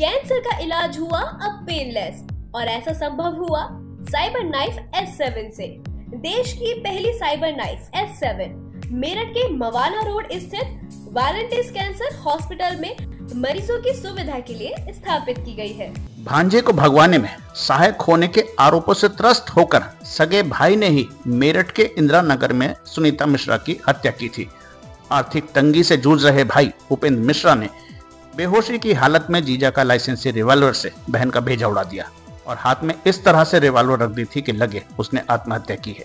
Cancer का इलाज हुआ अब पेनलेस, और ऐसा संभव हुआ साइबर नाइफ S7 से। देश की पहली साइबर नाइफ S7 मेरठ के मवाना रोड स्थित वैलेंटिस कैंसर हॉस्पिटल में मरीजों की सुविधा के लिए स्थापित की गई है। भांजे को भगवाने में सहायक होने के आरोपों से त्रस्त होकर सगे भाई ने ही मेरठ के इंदिरा नगर में सुनीता मिश्रा की हत्या की थी। आर्थिक तंगी से जूझ रहे भाई उपेंद्र मिश्रा ने बेहोशी की हालत में जीजा का लाइसेंसी रिवॉल्वर से बहन का भेजा उड़ा दिया और हाथ में इस तरह से रिवॉल्वर रख दी थी कि लगे उसने आत्महत्या की है।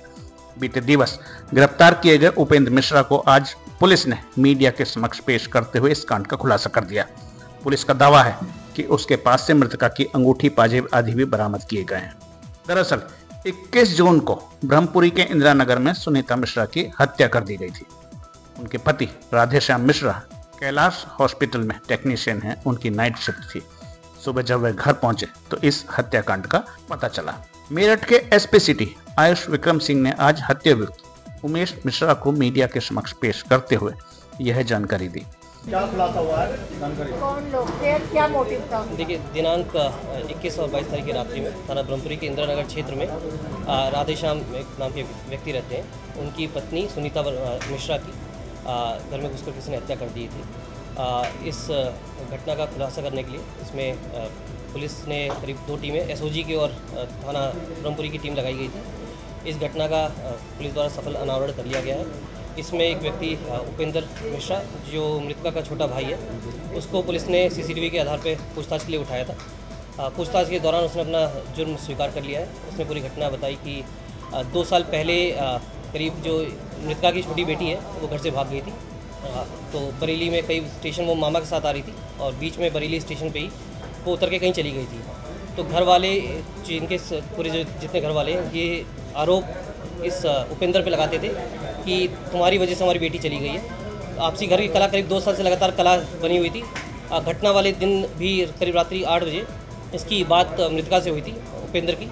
बीते दिवस गिरफ्तार किए गए उपेंद्र मिश्रा को आज पुलिस ने मीडिया के समक्ष पेश करते हुए इस कांड का खुलासा कर दिया। पुलिस का दावा है कि उसके पास से मृतका की अंगूठी, पाजेब आदि भी बरामद किए गए हैं। दरअसल 21 जून को ब्रह्मपुरी के इंदिरा नगर में सुनीता मिश्रा की हत्या कर दी गई थी। उनके पति राधेश्याम मिश्रा कैलाश हॉस्पिटल में टेक्नीशियन हैं, उनकी नाइट शिफ्ट थी। सुबह जब वे घर पहुंचे तो इस हत्याकांड का पता चला। मेरठ के एसपी सिटी आयुष विक्रम सिंह ने आज हत्याभियुक्त उमेश मिश्रा को मीडिया के समक्ष पेश करते हुए यह जानकारी दी। क्या खुलासा हुआ है? कौन लोग थे, क्या मोटिव था? देखिए, दिनांक 21 और 22 तारीख की रात्रि में थाना ब्रह्मपुरी के इंदिरा नगर क्षेत्र में राधेश्याम नाम के व्यक्ति रहते हैं, उनकी पत्नी सुनीता मिश्रा की घर में घुसकर किसी ने हत्या कर दी थी। इस घटना का खुलासा करने के लिए इसमें पुलिस ने करीब 2 टीमें एसओजी की और थाना ब्रह्मपुरी की टीम लगाई गई थी। इस घटना का पुलिस द्वारा सफल अनावरण कर लिया गया है। इसमें एक व्यक्ति उपेंद्र मिश्रा, जो मृतका का छोटा भाई है, उसको पुलिस ने सीसीटीवी के आधार पर पूछताछ के लिए उठाया था। पूछताछ के दौरान उसने अपना जुर्म स्वीकार कर लिया है। उसने पूरी घटना बताई कि 2 साल पहले करीब जो मृतका की छोटी बेटी है वो घर से भाग गई थी, तो बरेली में कई स्टेशन वो मामा के साथ आ रही थी और बीच में बरेली स्टेशन पे ही वो उतर के कहीं चली गई थी। तो घर वाले, जिनके पूरे जितने घर वाले, ये आरोप इस उपेंद्र पे लगाते थे कि तुम्हारी वजह से हमारी बेटी चली गई है। आपसी घर की कला करीब 2 साल से लगातार कला बनी हुई थी। घटना वाले दिन भी करीब रात्रि 8 बजे इसकी बात मृतका से हुई थी, उपेंद्र की।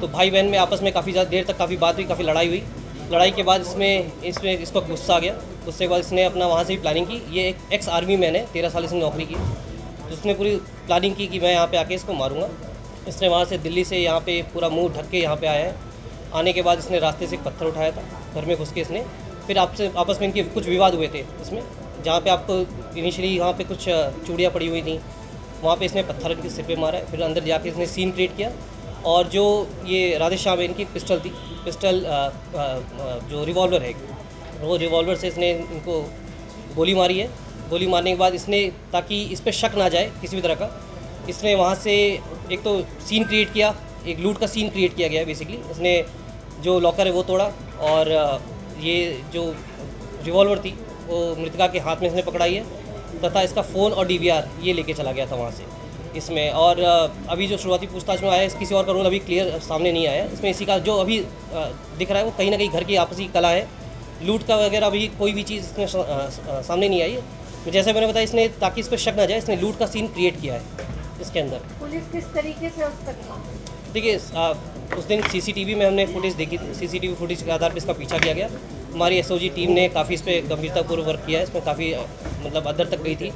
तो भाई बहन में आपस में काफ़ी ज़्यादा देर तक काफ़ी बात हुई, काफ़ी लड़ाई हुई। लड़ाई के बाद इसमें इसको गुस्सा आ गया। गुस्से के बाद इसने अपना वहाँ से ही प्लानिंग की। ये एक एक्स आर्मी मैन है, 13 साल इसने नौकरी की, तो उसने पूरी प्लानिंग की कि मैं यहाँ पे आके इसको मारूंगा। इसने वहाँ से दिल्ली से यहाँ पे पूरा मुंह ढक के यहाँ पे आया है। आने के बाद इसने रास्ते से एक पत्थर उठाया था, घर में घुस के इसने फिर आपस में इनके कुछ विवाद हुए थे इसमें, जहाँ पर आपको इनिशियली वहाँ पर कुछ चूड़ियाँ पड़ी हुई थी, वहाँ पर इसने पत्थर इनके सिर पर मारा है। फिर अंदर जाके इसने सीन क्रिएट किया और जो ये राधेश्याम इनकी पिस्टल थी, जो रिवॉल्वर है, वो रिवॉल्वर से इसने इनको गोली मारी है। गोली मारने के बाद इसने, ताकि इस पर शक ना जाए किसी भी तरह का, इसने वहाँ से एक तो सीन क्रिएट किया, एक लूट का सीन क्रिएट किया गया बेसिकली। इसने जो लॉकर है वो तोड़ा और ये जो रिवॉल्वर थी वो मृतका के हाथ में इसने पकड़ाई है, तथा इसका फ़ोन और DVR ये लेके चला गया था वहाँ से इसमें। और अभी जो शुरुआती पूछताछ में आया है, किसी और का रोल अभी क्लियर सामने नहीं आया है इसमें। इसी का जो अभी दिख रहा है वो कहीं ना कहीं घर की आपसी कला है, लूट का वगैरह अभी कोई भी चीज़ इसमें सामने नहीं आई है। जैसे मैंने बताया, इसने ताकि इस पर शक ना जाए इसने लूट का सीन क्रिएट किया है इसके अंदर। पुलिस किस तरीके से उस तक, देखिए, उस दिन CCTV में हमने फुटेज देखी थी। CCTV फुटेज के आधार पर इसका पीछा किया गया। हमारी SOG टीम ने काफ़ी इस पर गंभीरतापूर्वक वर्क किया है। इसमें काफ़ी मतलब अंदर तक गई थी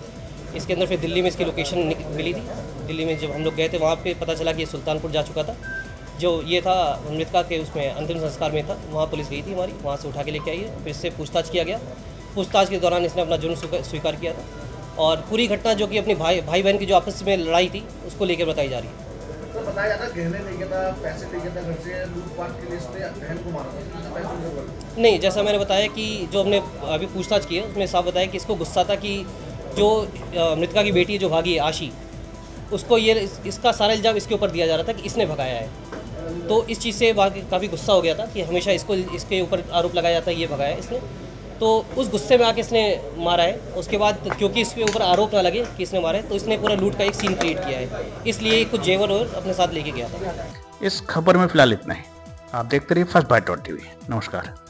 इसके अंदर। फिर दिल्ली में इसकी लोकेशन मिली थी। दिल्ली में जब हम लोग गए थे वहाँ पे पता चला कि ये सुल्तानपुर जा चुका था, जो ये था मृतका के उसमें अंतिम संस्कार में था। वहाँ पुलिस गई थी हमारी, वहाँ से उठा के लेके आई है। फिर इससे पूछताछ किया गया। पूछताछ के दौरान इसने अपना जुर्म स्वीकार किया था और पूरी घटना जो कि अपनी भाई बहन की जो आपस में लड़ाई थी उसको लेकर बताई जा रही है। तो बताया जाता है गहने लेके था, पैसे लेके था घर से, लूटपाट के लिए इसने बहन को मारा। नहीं, जैसा मैंने बताया कि जो हमने अभी पूछताछ की है उसमें साफ बताया कि इसको गुस्सा था कि जो मृतका की बेटी जो भागी आशी, उसको ये इसका सारा इल्ज़ाम इसके ऊपर दिया जा रहा था कि इसने भगाया है। तो इस चीज़ से काफ़ी गुस्सा हो गया था कि हमेशा इसको इसके ऊपर आरोप लगाया जाता है ये भगाया है इसने। तो उस गुस्से में आके इसने मारा है। उसके बाद क्योंकि इसके ऊपर आरोप ना लगे कि इसने मारा है, तो इसने पूरा लूट का एक सीन क्रिएट किया है, इसलिए कुछ जेवर और अपने साथ लेके गया था। इस खबर में फिलहाल इतना ही। आप देखते रहिए फर्स्ट बाइट .tv। नमस्कार।